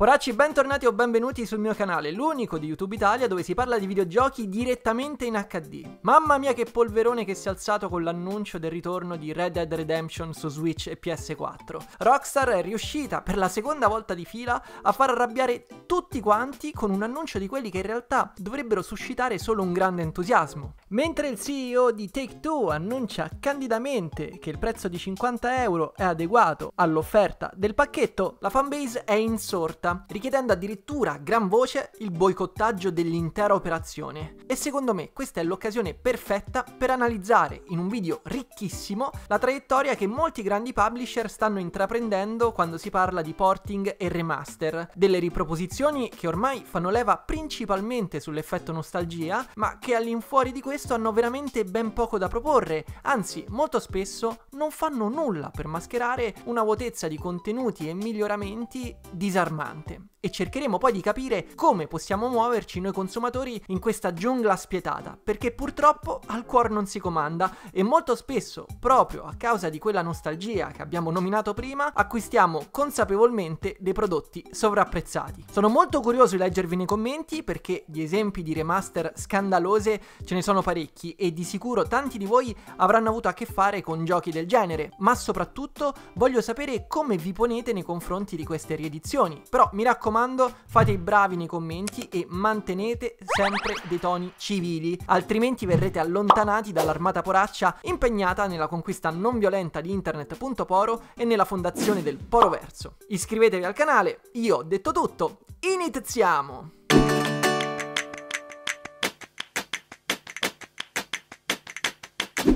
Poracci, bentornati o benvenuti sul mio canale, l'unico di YouTube Italia dove si parla di videogiochi direttamente in HD. Mamma mia che polverone che si è alzato con l'annuncio del ritorno di Red Dead Redemption su Switch e PS4. Rockstar è riuscita per la seconda volta di fila a far arrabbiare tutti quanti con un annuncio di quelli che in realtà dovrebbero suscitare solo un grande entusiasmo. Mentre il CEO di Take Two annuncia candidamente che il prezzo di 50 euro è adeguato all'offerta del pacchetto, la fanbase è insorta, richiedendo addirittura a gran voce il boicottaggio dell'intera operazione. E secondo me questa è l'occasione perfetta per analizzare in un video ricchissimo la traiettoria che molti grandi publisher stanno intraprendendo quando si parla di porting e remaster, delle riproposizioni che ormai fanno leva principalmente sull'effetto nostalgia, ma che all'infuori di questo hanno veramente ben poco da proporre, anzi molto spesso non fanno nulla per mascherare una vuotezza di contenuti e miglioramenti disarmanti. E cercheremo poi di capire come possiamo muoverci noi consumatori in questa giungla spietata, perché purtroppo al cuore non si comanda e molto spesso, proprio a causa di quella nostalgia che abbiamo nominato prima, acquistiamo consapevolmente dei prodotti sovrapprezzati. Sono molto curioso di leggervi nei commenti, perché di esempi di remaster scandalose ce ne sono parecchi e di sicuro tanti di voi avranno avuto a che fare con giochi del genere, ma soprattutto voglio sapere come vi ponete nei confronti di queste riedizioni. Però mi raccomando, fate i bravi nei commenti e mantenete sempre dei toni civili, altrimenti verrete allontanati dall'armata poraccia impegnata nella conquista non violenta di internet.poro e nella fondazione del Poroverso. Iscrivetevi al canale, io ho detto tutto, iniziamo!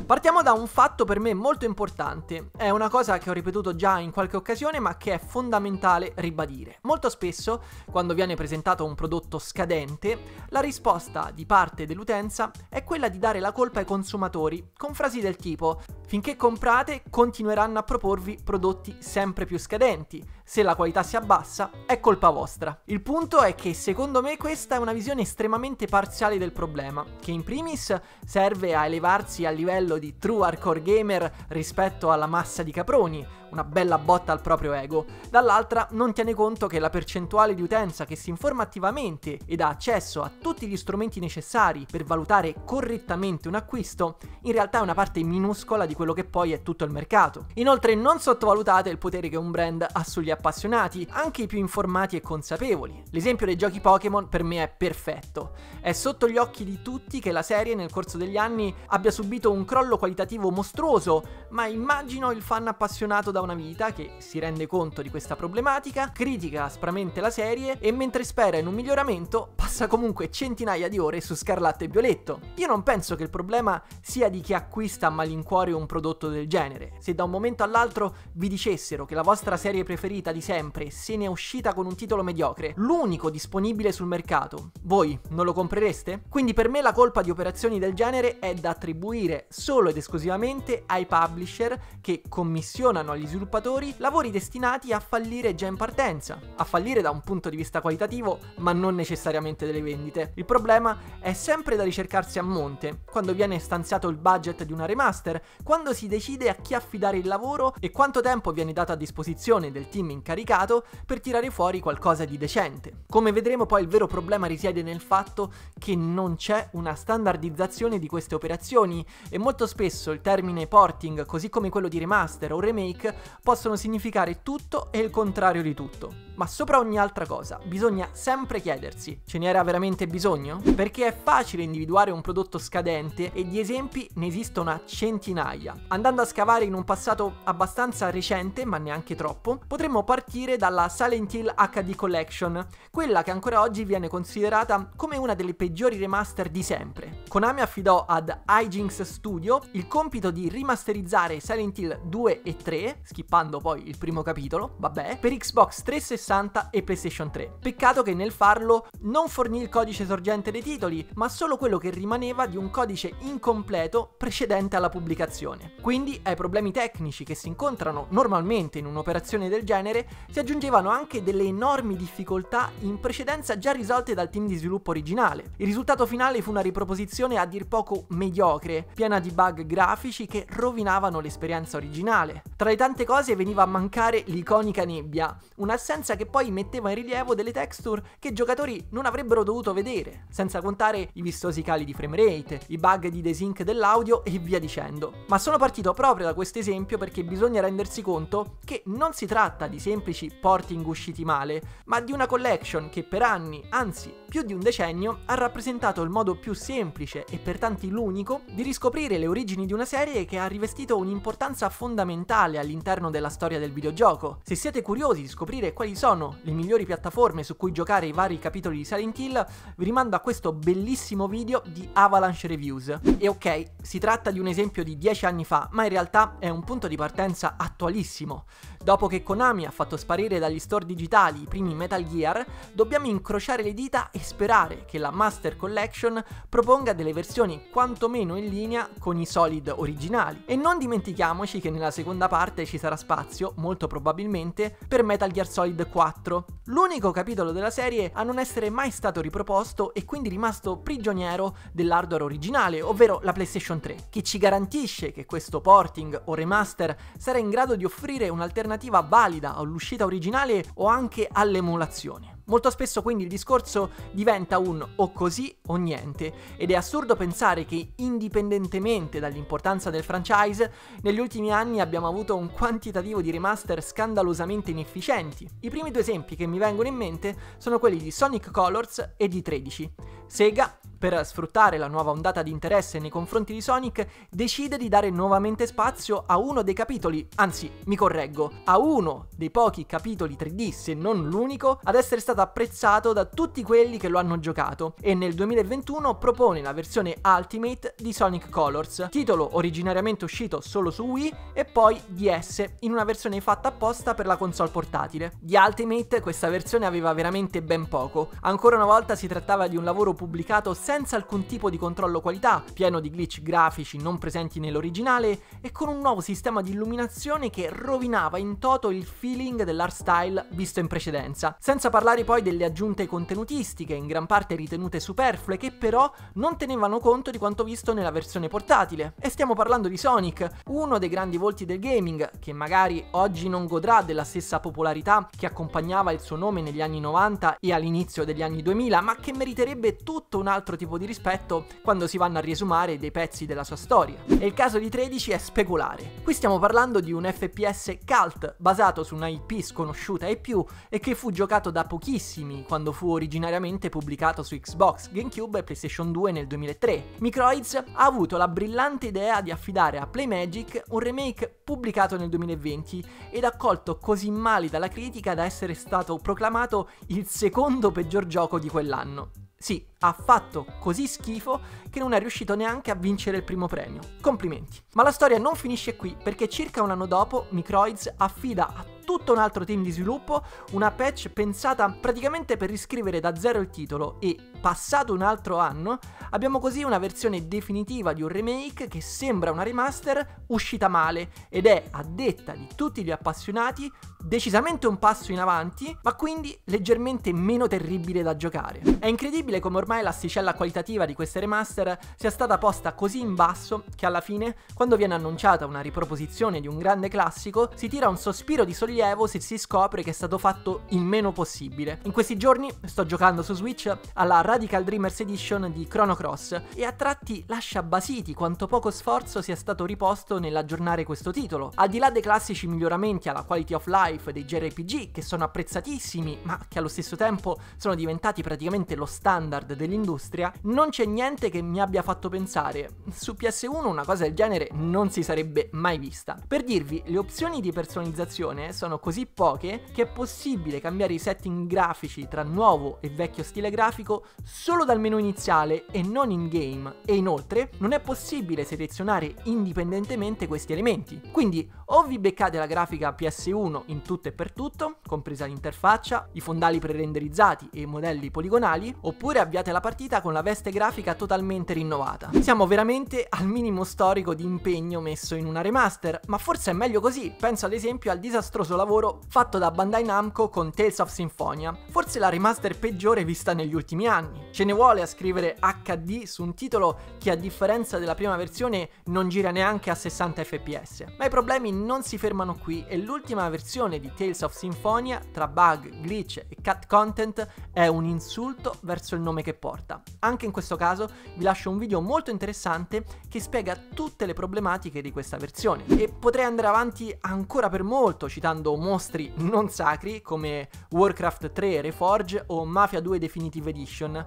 Partiamo da un fatto per me molto importante, è una cosa che ho ripetuto già in qualche occasione ma che è fondamentale ribadire. Molto spesso, quando viene presentato un prodotto scadente, la risposta di parte dell'utenza è quella di dare la colpa ai consumatori, con frasi del tipo: finché comprate continueranno a proporvi prodotti sempre più scadenti, se la qualità si abbassa è colpa vostra. Il punto è che secondo me questa è una visione estremamente parziale del problema, che in primis serve a elevarsi al livello di true hardcore gamer rispetto alla massa di caproni, una bella botta al proprio ego, dall'altra non tiene conto che la percentuale di utenza che si informa attivamente ed ha accesso a tutti gli strumenti necessari per valutare correttamente un acquisto, in realtà è una parte minuscola di quello che poi è tutto il mercato. Inoltre non sottovalutate il potere che un brand ha sugli appassionati, anche i più informati e consapevoli. L'esempio dei giochi Pokémon per me è perfetto, è sotto gli occhi di tutti che la serie nel corso degli anni abbia subito un crollo qualitativo mostruoso, ma immagino il fan appassionato da una vita che si rende conto di questa problematica, critica aspramente la serie e mentre spera in un miglioramento passa comunque centinaia di ore su Scarlatto e Violetto. Io non penso che il problema sia di chi acquista a malincuore un prodotto del genere. Se da un momento all'altro vi dicessero che la vostra serie preferita di sempre se ne è uscita con un titolo mediocre, l'unico disponibile sul mercato, voi non lo comprereste? Quindi per me la colpa di operazioni del genere è da attribuire solo ed esclusivamente ai publisher che commissionano agli sviluppatori lavori destinati a fallire già in partenza, a fallire da un punto di vista qualitativo ma non necessariamente delle vendite. Il problema è sempre da ricercarsi a monte, quando viene stanziato il budget di una remaster, quando si decide a chi affidare il lavoro e quanto tempo viene dato a disposizione del team incaricato per tirare fuori qualcosa di decente. Come vedremo poi il vero problema risiede nel fatto che non c'è una standardizzazione di queste operazioni e molto spesso il termine porting, così come quello di remaster o remake, possono significare tutto e il contrario di tutto. Ma sopra ogni altra cosa bisogna sempre chiedersi: ce n'era veramente bisogno? Perché è facile individuare un prodotto scadente e di esempi ne esistono a centinaia. Andando a scavare in un passato abbastanza recente, ma neanche troppo, potremmo partire dalla Silent Hill HD Collection, quella che ancora oggi viene considerata come una delle peggiori remaster di sempre. Konami affidò ad IJinx Studio il compito di rimasterizzare Silent Hill 2 e 3, skippando poi il primo capitolo, vabbè, per Xbox 360 e PlayStation 3. Peccato che nel farlo non fornì il codice sorgente dei titoli, ma solo quello che rimaneva di un codice incompleto precedente alla pubblicazione. Quindi ai problemi tecnici che si incontrano normalmente in un'operazione del genere si aggiungevano anche delle enormi difficoltà in precedenza già risolte dal team di sviluppo originale. Il risultato finale fu una riproposizione a dir poco mediocre, piena di bug grafici che rovinavano l'esperienza originale. Tra i tanti tante cose veniva a mancare l'iconica nebbia, un'assenza che poi metteva in rilievo delle texture che i giocatori non avrebbero dovuto vedere, senza contare i vistosi cali di frame rate, i bug di desync dell'audio e via dicendo. Ma sono partito proprio da questo esempio perché bisogna rendersi conto che non si tratta di semplici porting usciti male, ma di una collection che per anni, anzi più di un decennio, ha rappresentato il modo più semplice e per tanti l'unico di riscoprire le origini di una serie che ha rivestito un'importanza fondamentale all'interno della storia del videogioco. Se siete curiosi di scoprire quali sono le migliori piattaforme su cui giocare i vari capitoli di Silent Hill, vi rimando a questo bellissimo video di Avalanche Reviews. E ok, si tratta di un esempio di 10 anni fa, ma in realtà è un punto di partenza attualissimo. Dopo che Konami ha fatto sparire dagli store digitali i primi Metal Gear, dobbiamo incrociare le dita e sperare che la Master Collection proponga delle versioni quantomeno in linea con i Solid originali. E non dimentichiamoci che nella seconda parte ci sarà spazio, molto probabilmente, per Metal Gear Solid 4, l'unico capitolo della serie a non essere mai stato riproposto e quindi rimasto prigioniero dell'hardware originale, ovvero la PlayStation 3. Chi ci garantisce che questo porting o remaster sarà in grado di offrire un'alternativa valida all'uscita originale o anche all'emulazione? Molto spesso quindi il discorso diventa un o così o niente, ed è assurdo pensare che, indipendentemente dall'importanza del franchise, negli ultimi anni abbiamo avuto un quantitativo di remaster scandalosamente inefficienti. I primi due esempi che mi vengono in mente sono quelli di Sonic Colors e di 13. Sega, per sfruttare la nuova ondata di interesse nei confronti di Sonic, decide di dare nuovamente spazio a uno dei capitoli, anzi mi correggo, a uno dei pochi capitoli 3D, se non l'unico, ad essere stato apprezzato da tutti quelli che lo hanno giocato, e nel 2021 propone la versione Ultimate di Sonic Colors, titolo originariamente uscito solo su Wii e poi DS in una versione fatta apposta per la console portatile. Di Ultimate questa versione aveva veramente ben poco. Ancora una volta si trattava di un lavoro pubblicato senza alcun tipo di controllo qualità, pieno di glitch grafici non presenti nell'originale e con un nuovo sistema di illuminazione che rovinava in toto il feeling dell'art style visto in precedenza, senza parlare poi delle aggiunte contenutistiche, in gran parte ritenute superflue, che però non tenevano conto di quanto visto nella versione portatile. E stiamo parlando di Sonic, uno dei grandi volti del gaming, che magari oggi non godrà della stessa popolarità che accompagnava il suo nome negli anni 90 e all'inizio degli anni 2000, ma che meriterebbe tutto un altro tipo di rispetto quando si vanno a riesumare dei pezzi della sua storia. E il caso di 13 è speculare. Qui stiamo parlando di un FPS cult basato su una IP sconosciuta e più, e che fu giocato da pochissimi quando fu originariamente pubblicato su Xbox, Gamecube e PlayStation 2 nel 2003. Microids ha avuto la brillante idea di affidare a Playmagic un remake pubblicato nel 2020 ed accolto così male dalla critica da essere stato proclamato il secondo peggior gioco di quell'anno. Sì, ha fatto così schifo che non è riuscito neanche a vincere il primo premio. Complimenti. Ma la storia non finisce qui, perché circa un anno dopo Microids affida a tutto un altro team di sviluppo una patch pensata praticamente per riscrivere da zero il titolo, e passato un altro anno abbiamo così una versione definitiva di un remake che sembra una remaster uscita male ed è, a detta di tutti gli appassionati, decisamente un passo in avanti, ma quindi leggermente meno terribile da giocare. È incredibile come ormai l'asticella qualitativa di queste remaster sia stata posta così in basso che alla fine, quando viene annunciata una riproposizione di un grande classico, si tira un sospiro di sollievo se si scopre che è stato fatto il meno possibile. In questi giorni sto giocando su Switch alla Radical Dreamers Edition di Chrono Cross e a tratti lascia basiti quanto poco sforzo sia stato riposto nell'aggiornare questo titolo. Al di là dei classici miglioramenti alla quality of life dei JRPG, che sono apprezzatissimi ma che allo stesso tempo sono diventati praticamente lo standard dell'industria, non c'è niente che mi abbia fatto pensare: su PS1 una cosa del genere non si sarebbe mai vista. Per dirvi, le opzioni di personalizzazione sono così poche che è possibile cambiare i setting grafici tra nuovo e vecchio stile grafico solo dal menu iniziale e non in game, e inoltre non è possibile selezionare indipendentemente questi elementi. Quindi o vi beccate la grafica PS1 in tutto e per tutto, compresa l'interfaccia, i fondali prerenderizzati e i modelli poligonali, oppure avviate la partita con la veste grafica totalmente rinnovata. Siamo veramente al minimo storico di impegno messo in una remaster, ma forse è meglio così. Penso ad esempio al disastroso prezioso lavoro fatto da Bandai Namco con Tales of Symphonia, forse la remaster peggiore vista negli ultimi anni. Ce ne vuole a scrivere HD su un titolo che, a differenza della prima versione, non gira neanche a 60 fps. Ma i problemi non si fermano qui e l'ultima versione di Tales of Symphonia, tra bug, glitch e cut content, è un insulto verso il nome che porta. Anche in questo caso vi lascio un video molto interessante che spiega tutte le problematiche di questa versione. E potrei andare avanti ancora per molto citando mostri non sacri come Warcraft 3 Reforged o Mafia 2 Definitive Edition,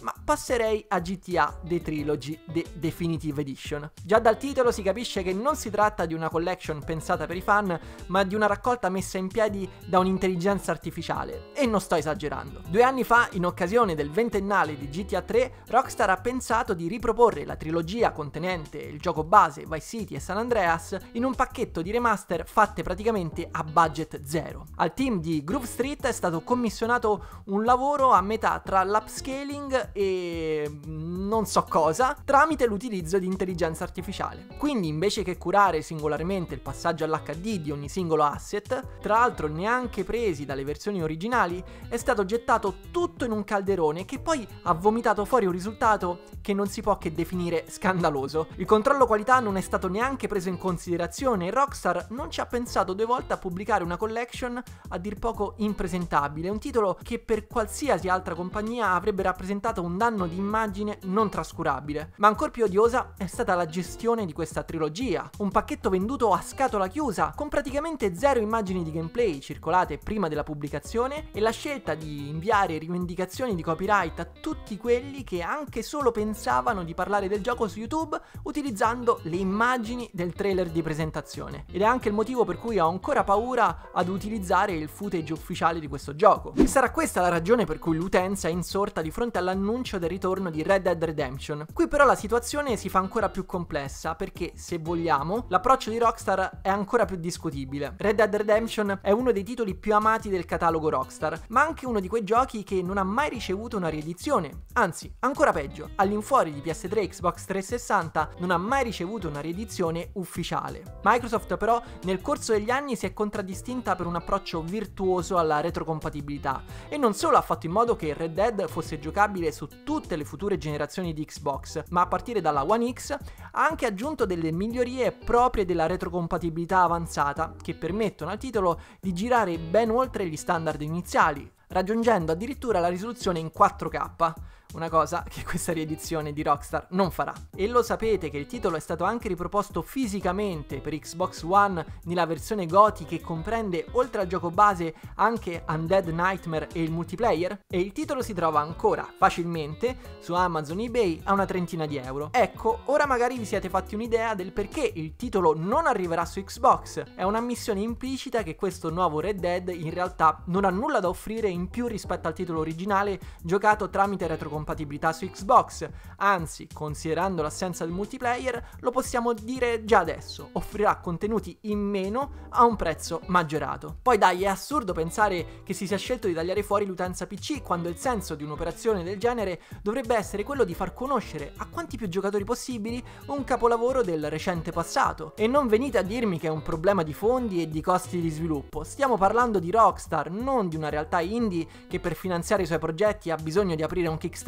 ma passerei a GTA The Trilogy The Definitive Edition. Già dal titolo si capisce che non si tratta di una collection pensata per i fan, ma di una raccolta messa in piedi da un'intelligenza artificiale, e non sto esagerando. 2 anni fa, in occasione del 20ennale di GTA 3, Rockstar ha pensato di riproporre la trilogia contenente il gioco base, Vice City e San Andreas, in un pacchetto di remaster fatte praticamente a budget zero. Al team di Groove Street è stato commissionato un lavoro a metà tra l'upscaling e non so cosa tramite l'utilizzo di intelligenza artificiale. Quindi, invece che curare singolarmente il passaggio all'HD di ogni singolo asset, tra l'altro neanche presi dalle versioni originali, è stato gettato tutto in un calderone che poi ha vomitato fuori un risultato che non si può che definire scandaloso. Il controllo qualità non è stato neanche preso in considerazione e Rockstar non ci ha pensato 2 volte a pubblicare una collection a dir poco impresentabile, un titolo che per qualsiasi altra compagnia avrebbe rappresentato un danno di immagine non trascurabile. Ma ancor più odiosa è stata la gestione di questa trilogia, un pacchetto venduto a scatola chiusa, con praticamente 0 immagini di gameplay circolate prima della pubblicazione, e la scelta di inviare rivendicazioni di copyright a tutti quelli che anche solo pensavano di parlare del gioco su YouTube utilizzando le immagini del trailer di presentazione. Ed è anche il motivo per cui ho ancora paura ad utilizzare il footage ufficiale di questo gioco. E sarà questa la ragione per cui l'utenza è insorta di fronte all'annuncio del ritorno di Red Dead Redemption. Qui però la situazione si fa ancora più complessa perché, se vogliamo, l'approccio di Rockstar è ancora più discutibile. Red Dead Redemption è uno dei titoli più amati del catalogo Rockstar, ma anche uno di quei giochi che non ha mai ricevuto una riedizione. Anzi, ancora peggio, all'infuori di PS3 e Xbox 360 non ha mai ricevuto una riedizione ufficiale. Microsoft però nel corso degli anni si è contraddistinta per un approccio virtuoso alla retrocompatibilità, e non solo ha fatto in modo che Red Dead fosse giocabile su tutte le future generazioni di Xbox, ma a partire dalla One X ha anche aggiunto delle migliorie proprie della retrocompatibilità avanzata che permettono al titolo di girare ben oltre gli standard iniziali, raggiungendo addirittura la risoluzione in 4K. Una cosa che questa riedizione di Rockstar non farà. E lo sapete che il titolo è stato anche riproposto fisicamente per Xbox One nella versione GOTY, che comprende, oltre al gioco base, anche Undead Nightmare e il multiplayer? E il titolo si trova ancora facilmente su Amazon, eBay a una $30. Ecco, ora magari vi siete fatti un'idea del perché il titolo non arriverà su Xbox. È un'ammissione implicita che questo nuovo Red Dead in realtà non ha nulla da offrire in più rispetto al titolo originale giocato tramite retrocompatibilità su Xbox, anzi, considerando l'assenza del multiplayer, lo possiamo dire già adesso: offrirà contenuti in meno a un prezzo maggiorato. Poi dai, è assurdo pensare che si sia scelto di tagliare fuori l'utenza PC, quando il senso di un'operazione del genere dovrebbe essere quello di far conoscere a quanti più giocatori possibili un capolavoro del recente passato. E non venite a dirmi che è un problema di fondi e di costi di sviluppo. Stiamo parlando di Rockstar, non di una realtà indie che per finanziare i suoi progetti ha bisogno di aprire un Kickstarter.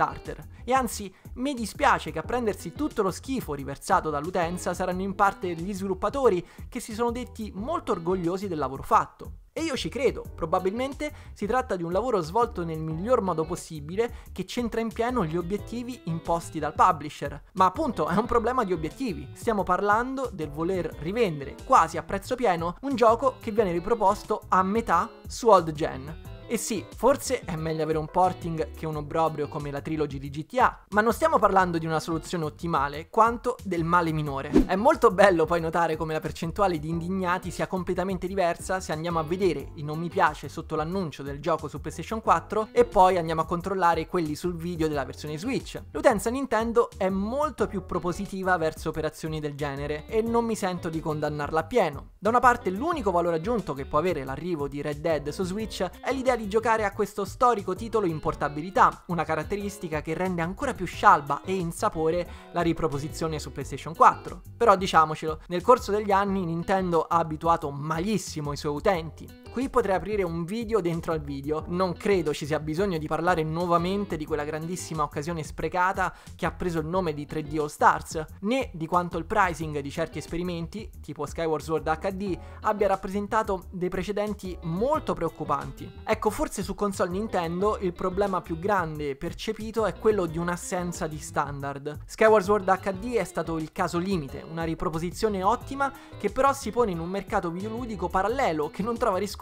E anzi, mi dispiace che a prendersi tutto lo schifo riversato dall'utenza saranno in parte gli sviluppatori, che si sono detti molto orgogliosi del lavoro fatto. E io ci credo, probabilmente si tratta di un lavoro svolto nel miglior modo possibile che centra in pieno gli obiettivi imposti dal publisher. Ma appunto è un problema di obiettivi, stiamo parlando del voler rivendere quasi a prezzo pieno un gioco che viene riproposto a metà su old gen. E sì, forse è meglio avere un porting che un obbrobrio come la trilogy di GTA, ma non stiamo parlando di una soluzione ottimale, quanto del male minore. È molto bello poi notare come la percentuale di indignati sia completamente diversa se andiamo a vedere i non mi piace sotto l'annuncio del gioco su PlayStation 4 e poi andiamo a controllare quelli sul video della versione Switch. L'utenza Nintendo è molto più propositiva verso operazioni del genere e non mi sento di condannarla appieno. Da una parte, l'unico valore aggiunto che può avere l'arrivo di Red Dead su Switch è l'idea di giocare a questo storico titolo in portabilità, una caratteristica che rende ancora più scialba e insapore la riproposizione su PlayStation 4. Però diciamocelo, nel corso degli anni Nintendo ha abituato malissimo i suoi utenti. Qui potrei aprire un video dentro al video, non credo ci sia bisogno di parlare nuovamente di quella grandissima occasione sprecata che ha preso il nome di 3D All Stars, né di quanto il pricing di certi esperimenti, tipo Skyward Sword HD, abbia rappresentato dei precedenti molto preoccupanti. Ecco, forse su console Nintendo il problema più grande percepito è quello di un'assenza di standard. Skyward Sword HD è stato il caso limite, una riproposizione ottima che però si pone in un mercato videoludico parallelo che non trova riscontro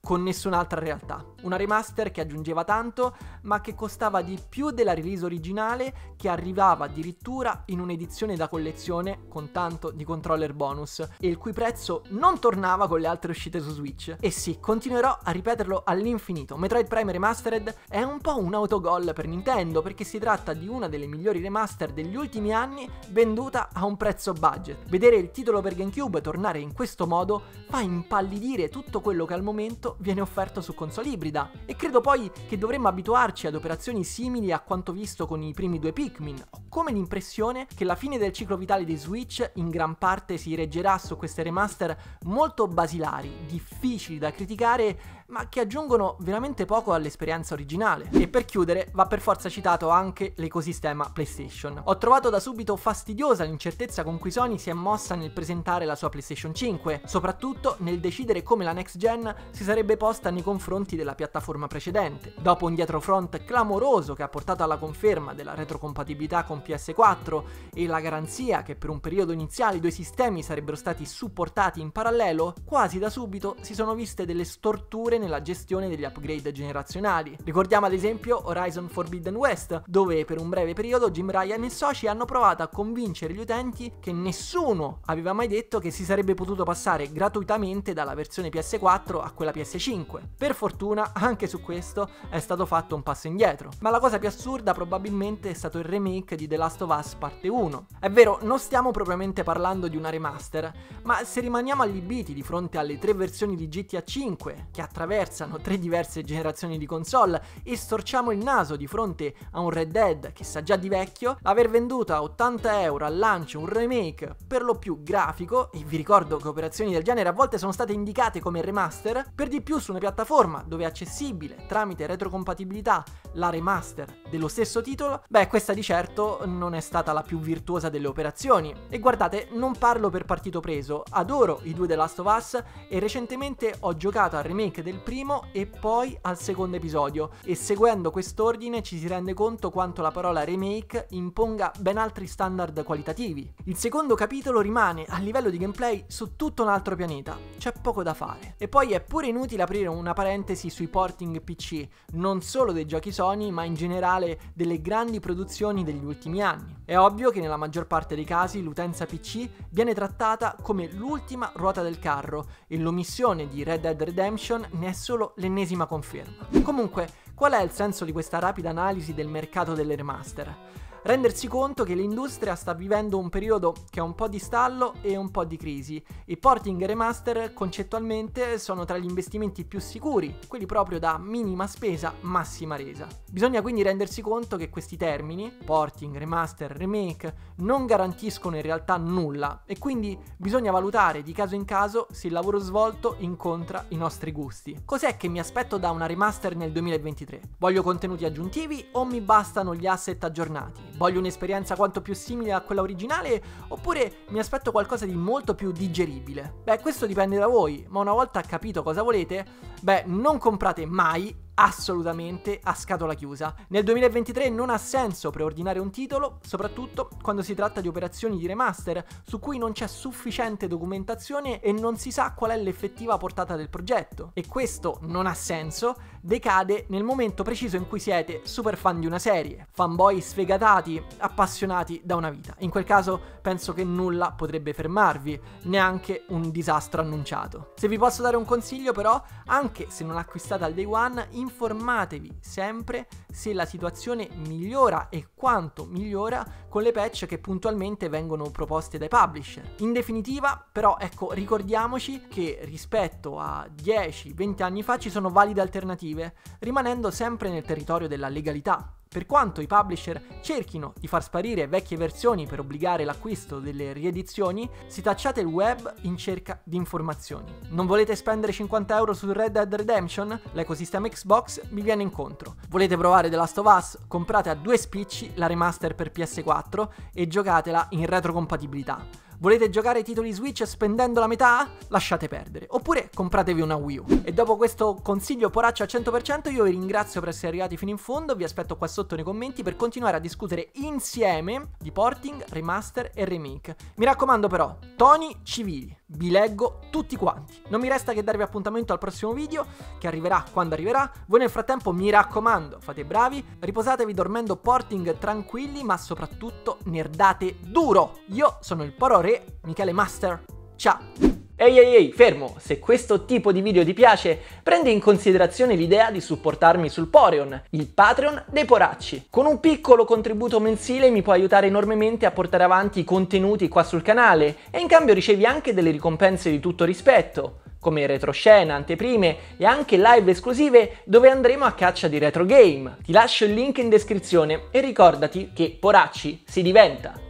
con nessun'altra realtà. Una remaster che aggiungeva tanto, ma che costava di più della release originale, che arrivava addirittura in un'edizione da collezione con tanto di controller bonus, e il cui prezzo non tornava con le altre uscite su Switch. E sì, continuerò a ripeterlo all'infinito, Metroid Prime Remastered è un po' un autogol per Nintendo, perché si tratta di una delle migliori remaster degli ultimi anni venduta a un prezzo budget. Vedere il titolo per GameCube tornare in questo modo fa impallidire tutto quello che al momento viene offerto su console ibrida, e credo poi che dovremmo abituarci ad operazioni simili a quanto visto con i primi due Pikmin. Ho come l'impressione che la fine del ciclo vitale di Switch in gran parte si reggerà su queste remaster molto basilari, difficili da criticare, ma che aggiungono veramente poco all'esperienza originale. E per chiudere va per forza citato anche l'ecosistema PlayStation. Ho trovato da subito fastidiosa l'incertezza con cui Sony si è mossa nel presentare la sua PlayStation 5, soprattutto nel decidere come la next gen si sarebbe posta nei confronti della piattaforma precedente. Dopo un dietrofront clamoroso che ha portato alla conferma della retrocompatibilità con PS4 e la garanzia che per un periodo iniziale i due sistemi sarebbero stati supportati in parallelo, quasi da subito si sono viste delle storture nella gestione degli upgrade generazionali. Ricordiamo ad esempio Horizon Forbidden West, dove per un breve periodo Jim Ryan e soci hanno provato a convincere gli utenti che nessuno aveva mai detto che si sarebbe potuto passare gratuitamente dalla versione PS4 a quella PS5. Per fortuna anche su questo è stato fatto un passo indietro, ma la cosa più assurda probabilmente è stato il remake di The Last of Us parte 1. È vero, non stiamo propriamente parlando di una remaster, ma se rimaniamo allibiti di fronte alle tre versioni di GTA 5 che attraversano tre diverse generazioni di console e storciamo il naso di fronte a un Red Dead che sa già di vecchio, l'aver venduto a 80 euro al lancio un remake per lo più grafico, e vi ricordo che operazioni del genere a volte sono state indicate come remaster, per di più su una piattaforma dove è accessibile tramite retrocompatibilità la remaster dello stesso titolo, beh, questa di certo non è stata la più virtuosa delle operazioni. E guardate, non parlo per partito preso, adoro i due The Last of Us e recentemente ho giocato al remake del primo e poi al secondo episodio, e seguendo quest'ordine ci si rende conto quanto la parola remake imponga ben altri standard qualitativi. Il secondo capitolo rimane a livello di gameplay su tutto un altro pianeta, c'è poco da fare. E poi è pure inutile aprire una parentesi sui porting PC, non solo dei giochi Sony ma in generale delle grandi produzioni degli ultimi anni. È ovvio che nella maggior parte dei casi l'utenza PC viene trattata come l'ultima ruota del carro, e l'omissione di Red Dead Redemption ne è solo l'ennesima conferma. Comunque, qual è il senso di questa rapida analisi del mercato delle remaster? Rendersi conto che l'industria sta vivendo un periodo che è un po' di stallo e un po' di crisi. I porting e remaster concettualmente sono tra gli investimenti più sicuri, quelli proprio da minima spesa, massima resa. Bisogna quindi rendersi conto che questi termini, porting, remaster, remake, non garantiscono in realtà nulla, e quindi bisogna valutare di caso in caso se il lavoro svolto incontra i nostri gusti. Cos'è che mi aspetto da una remaster nel 2023? Voglio contenuti aggiuntivi o mi bastano gli asset aggiornati? Voglio un'esperienza quanto più simile a quella originale, oppure mi aspetto qualcosa di molto più digeribile? Beh, questo dipende da voi, ma una volta capito cosa volete, beh, non comprate mai assolutamente a scatola chiusa. Nel 2023 non ha senso preordinare un titolo, soprattutto quando si tratta di operazioni di remaster su cui non c'è sufficiente documentazione e non si sa qual è l'effettiva portata del progetto. E questo non ha senso decade nel momento preciso in cui siete super fan di una serie, fanboy sfegatati, appassionati da una vita. In quel caso penso che nulla potrebbe fermarvi, neanche un disastro annunciato. Se vi posso dare un consiglio però, anche se non acquistate al day one, informatevi sempre se la situazione migliora e quanto migliora con le patch che puntualmente vengono proposte dai publisher. In definitiva, però, ecco, ricordiamoci che rispetto a 10-20 anni fa ci sono valide alternative, narrative, rimanendo sempre nel territorio della legalità, per quanto i publisher cerchino di far sparire vecchie versioni per obbligare l'acquisto delle riedizioni. Si tacciate il web in cerca di informazioni. Non volete spendere 50 euro su Red Dead Redemption? L'ecosistema Xbox vi viene incontro. Volete provare The Last of Us? Comprate a 2 spicci la remaster per PS4 e giocatela in retrocompatibilità. Volete giocare ai titoli Switch spendendo la metà? Lasciate perdere. Oppure compratevi una Wii U. E dopo questo consiglio poraccio al 100% io vi ringrazio per essere arrivati fino in fondo. Vi aspetto qua sotto nei commenti per continuare a discutere insieme di porting, remaster e remake. Mi raccomando però, toni civili. Vi leggo tutti quanti. Non mi resta che darvi appuntamento al prossimo video, che arriverà quando arriverà. Voi nel frattempo, mi raccomando, fate bravi, riposatevi dormendo porting tranquilli, ma soprattutto nerdate duro. Io sono il Poro Re, Michele Master. Ciao! Ehi ehi ehi, fermo! Se questo tipo di video ti piace, prendi in considerazione l'idea di supportarmi sul Poreon, il Patreon dei Poracci. Con un piccolo contributo mensile mi puoi aiutare enormemente a portare avanti i contenuti qua sul canale e in cambio ricevi anche delle ricompense di tutto rispetto, come retroscena, anteprime e anche live esclusive dove andremo a caccia di retro game. Ti lascio il link in descrizione e ricordati che Poracci si diventa!